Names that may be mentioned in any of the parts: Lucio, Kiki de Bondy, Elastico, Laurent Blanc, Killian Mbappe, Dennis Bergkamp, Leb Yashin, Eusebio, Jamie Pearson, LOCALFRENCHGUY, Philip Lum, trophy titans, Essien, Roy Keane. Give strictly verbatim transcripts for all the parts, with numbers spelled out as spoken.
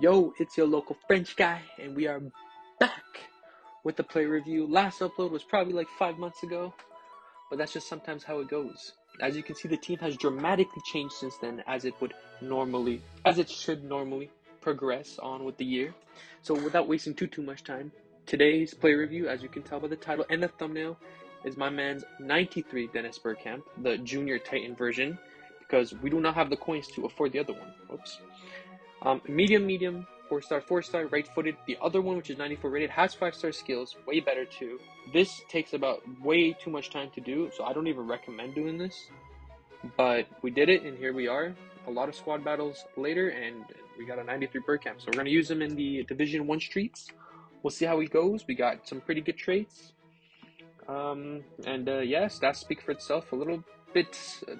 Yo, it's your local French guy, and we are back with the play review. Last upload was probably like five months ago, but that's just sometimes how it goes. As you can see, the team has dramatically changed since then, as it would normally, as it should normally progress on with the year. So without wasting too, too much time, today's play review, as you can tell by the title and the thumbnail, is my man's ninety-three Dennis Bergkamp, the junior Titan version, because we do not have the coins to afford the other one. Oops. Um, medium, medium, four-star, four-star, right-footed. The other one, which is ninety-four rated, has five-star skills, way better too. This takes about way too much time to do, so I don't even recommend doing this. But we did it, and here we are. A lot of squad battles later, and we got a ninety-three Bergkamp. So we're going to use him in the Division one streets. We'll see how he goes. We got some pretty good traits. Um, and uh, yes, that speaks for itself a little bit. Uh,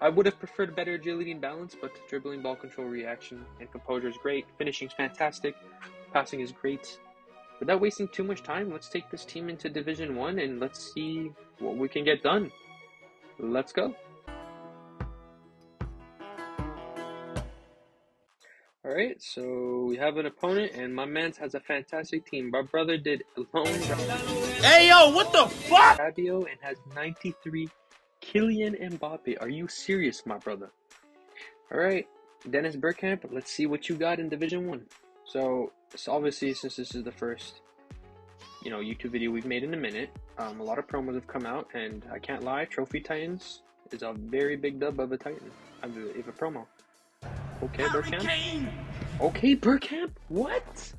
I would have preferred better agility and balance, but dribbling, ball control, reaction, and composure is great. Finishing is fantastic. Passing is great. Without wasting too much time, let's take this team into Division one and let's see what we can get done. Let's go. Alright, so we have an opponent, and my man's has a fantastic team. My brother did alone. Hey yo, what the fuck? Fabio and has ninety-three. Killian Mbappe, are you serious, my brother? All right, Dennis Bergkamp, let's see what you got in Division one. So, so, obviously, since this is the first, you know, YouTube video we've made in a minute, um, a lot of promos have come out, and I can't lie, Trophy Titans is a very big dub of a Titan, of a, of a promo. Okay, Bergkamp. Okay, Bergkamp, what?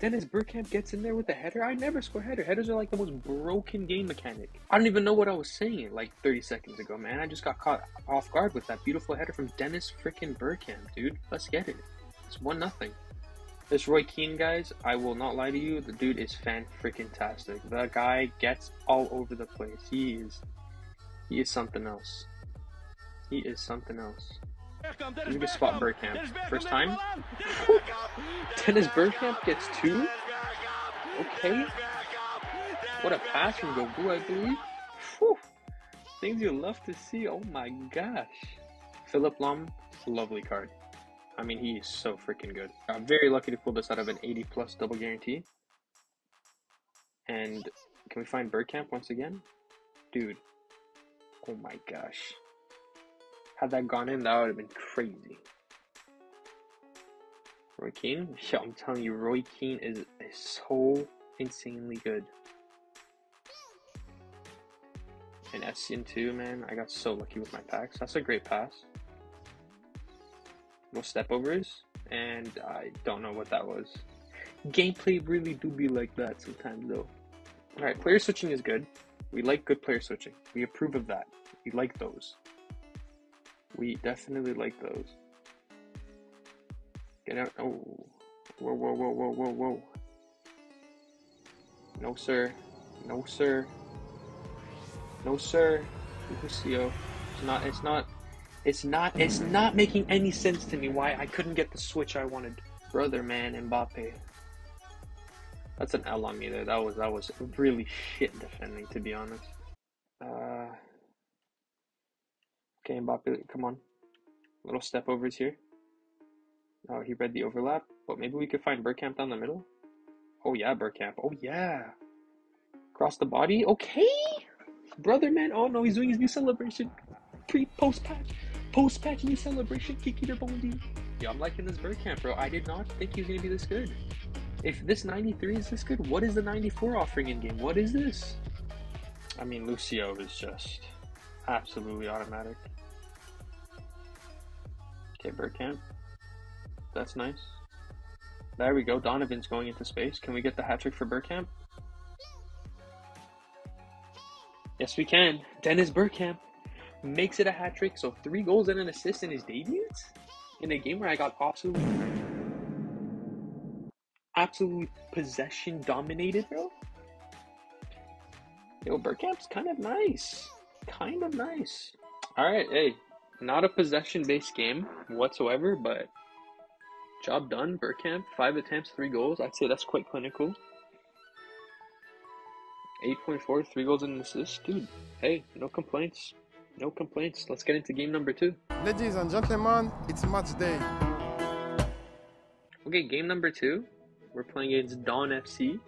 Dennis Bergkamp gets in there with a header. I never score header. Headers are like the most broken game mechanic. I don't even know what I was saying like thirty seconds ago, man. I just got caught off guard with that beautiful header from Dennis freaking Bergkamp, dude. Let's get it. It's one nothing. This Roy Keane, guys, I will not lie to you. The dude is fan-freaking-tastic. The guy gets all over the place. He is, he is something else. He is something else. You can spot Bergkamp. First time. Dennis Bergkamp gets two. Okay. What a pass from Gobu, I believe. Whew. Things you love to see. Oh my gosh. Philip Lum, lovely card. I mean, he is so freaking good. I'm very lucky to pull this out of an eighty plus double guarantee. And can we find Bergkamp once again? Dude. Oh my gosh. Had that gone in, that would have been crazy. Roy Keane? Yo, I'm telling you, Roy Keane is, is so insanely good. And Essien too, man. I got so lucky with my packs. That's a great pass. No stepovers. And I don't know what that was. Gameplay really do be like that sometimes, though. Alright, player switching is good. We like good player switching. We approve of that. We like those. We definitely like those. Get out. Oh. Whoa, whoa, whoa, whoa, whoa, whoa. No, sir. No, sir. No, sir. Lucio. It's not, it's not, it's not, it's not making any sense to me why I couldn't get the switch I wanted. Brother, man, Mbappe. That's an L on me there. That was, that was really shit defending, to be honest. Uh. Okay, Mbappe, come on. Little step overs here. Oh, he read the overlap, but maybe we could find Bergkamp down the middle. Oh yeah, Bergkamp. Oh yeah. Cross the body. Okay. Brother, man. Oh no, he's doing his new celebration. Pre post patch. Post patch new celebration. Kiki de Bondy. Yo, I'm liking this Bergkamp, bro. I did not think he was gonna be this good. If this ninety-three is this good, what is the ninety-four offering in game? What is this? I mean, Lucio is just absolutely automatic. Okay, Bergkamp. That's nice. There we go. Donovan's going into space. Can we get the hat trick for Bergkamp? Yes, we can. Dennis Bergkamp makes it a hat trick. So three goals and an assist in his debut in a game where I got absolutely, absolutely possession dominated, bro. Yo, Bergkamp's kind of nice. Kind of nice. All right, hey. Not a possession-based game whatsoever, but job done. Bergkamp, five attempts, three goals. I'd say that's quite clinical. eight point four, three goals and an assist. Dude, hey, no complaints. No complaints. Let's get into game number two. Ladies and gentlemen, it's match day. Okay, game number two. We're playing against Dawn F C.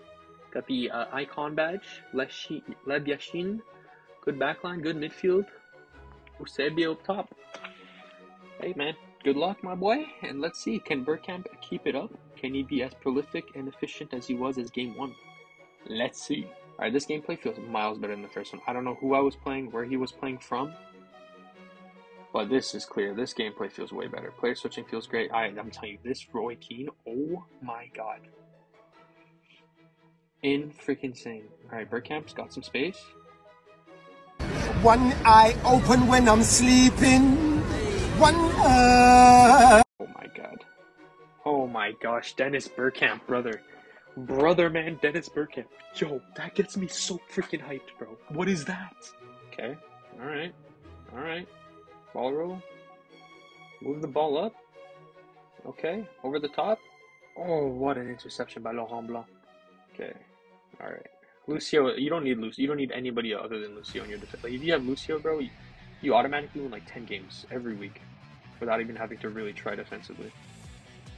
Got the uh, icon badge. Leb Yashin. Good backline, good midfield. Eusebio up top. Hey man, good luck my boy. And let's see, can Bergkamp keep it up? Can he be as prolific and efficient as he was as game one? Let's see. Alright, this gameplay feels miles better than the first one. I don't know who I was playing, where he was playing from. But this is clear. This gameplay feels way better. Player switching feels great. I, I'm telling you, this Roy Keane, oh my god. In freaking sane. Alright, Bergkamp's got some space. One eye open when I'm sleeping. One eye. Oh my god. Oh my gosh, Dennis Bergkamp, brother. Brother man, Dennis Bergkamp. Yo, that gets me so freaking hyped, bro. What is that? Okay, alright. Alright. Ball roll. Move the ball up. Okay, over the top. Oh, what an interception by Laurent Blanc. Okay, alright. Lucio, you don't need Lucio. You don't need anybody other than Lucio in your defense. Like, if you have Lucio, bro, you, you automatically win like ten games every week without even having to really try defensively.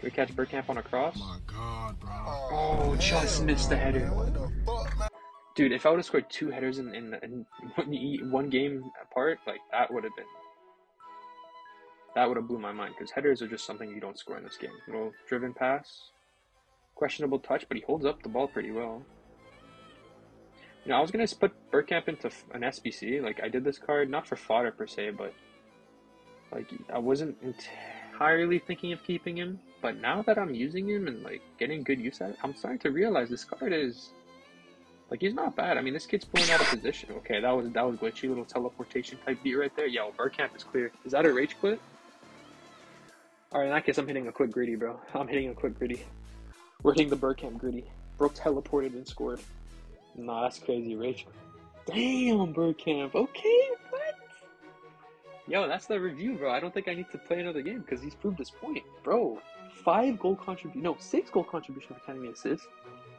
Can we catch Bergkamp on a cross? Oh, my God, bro. Oh, just missed the header. Dude, if I would have scored two headers in, in, in one, one game apart, like, that would have been. That would have blew my mind, because headers are just something you don't score in this game. Little driven pass. Questionable touch, but he holds up the ball pretty well. You know, I was going to put Bergkamp into an S B C. Like, I did this card, not for fodder per se, but, like, I wasn't entirely thinking of keeping him. But now that I'm using him and, like, getting good use out of it, I'm starting to realize this card is, like, he's not bad. I mean, this kid's pulling out of position. Okay, that was that was glitchy. Little teleportation type beat right there. Yo, Bergkamp is clear. Is that a rage quit? All right, in that case, I'm hitting a quick gritty, bro. I'm hitting a quick gritty. We're hitting the Bergkamp gritty. Bro teleported and scored. Nah, that's crazy, rage quit. Damn, Bergkamp. Okay, what? Yo, that's the review, bro. I don't think I need to play another game because he's proved his point, bro. Five goal contribution, no, six goal contribution for counting the assist.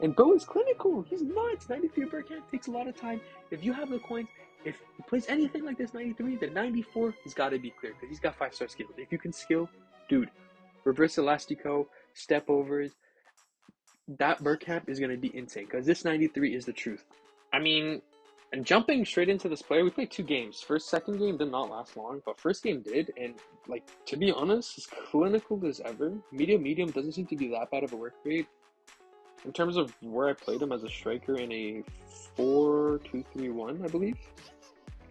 And bro is clinical. He's nuts. ninety-three Bergkamp takes a lot of time. If you have the coins, if he plays anything like this, ninety-three, the ninety-four has got to be clear because he's got five star skills. If you can skill, dude, reverse Elastico, step overs, that Bergkamp is going to be insane because this ninety-three is the truth. I mean, and jumping straight into this player, we played two games. First, second game did not last long, but first game did. And like, to be honest, as clinical as ever. Medium, medium doesn't seem to be that bad of a work rate. In terms of where I played him as a striker in a four two three one, I believe.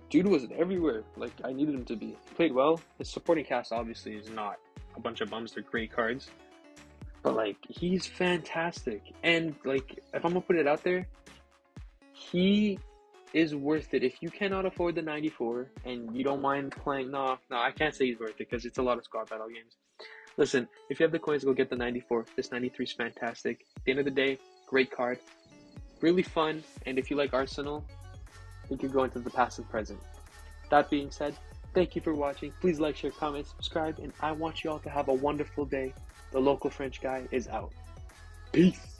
Dude was everywhere, like I needed him to be. He played well. His supporting cast obviously is not a bunch of bums, they're great cards. But like, he's fantastic. And like, if I'm gonna put it out there, he is worth it. If you cannot afford the ninety-four and you don't mind playing, no, no, I can't say he's worth it because it's a lot of squad battle games. Listen, if you have the coins, go get the ninety-four. This ninety-three is fantastic. At the end of the day, great card. Really fun. And if you like Arsenal, you can go into the past and present. That being said, thank you for watching. Please like, share, comment, subscribe, and I want you all to have a wonderful day. The local French guy is out. Peace.